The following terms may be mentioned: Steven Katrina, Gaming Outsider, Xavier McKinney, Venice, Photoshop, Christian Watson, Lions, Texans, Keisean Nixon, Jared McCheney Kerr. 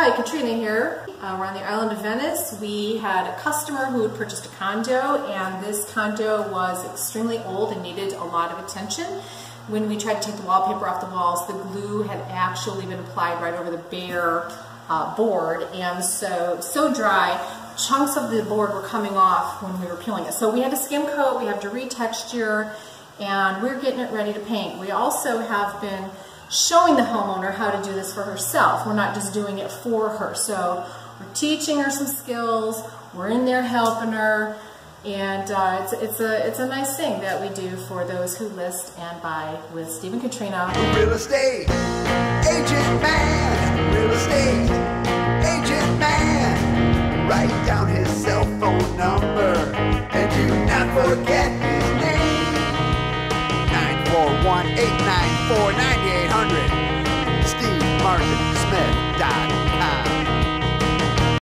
Hi, Katrina here. We're on the island of Venice. We had a customer who had purchased a condo, and this condo was extremely old and needed a lot of attention. When we tried to take the wallpaper off the walls, the glue had actually been applied right over the bare board, and so dry, chunks of the board were coming off when we were peeling it. So we had to skim coat, we had to retexture, and we're getting it ready to paint. We also have been showing the homeowner how to do this for herself. We're not just doing it for her. So we're teaching her some skills, we're in there helping her, and it's a nice thing that we do for those who list and buy with Steven Katrina. Real estate agent man, real estate agent man. Write down his cell phone number and do not forget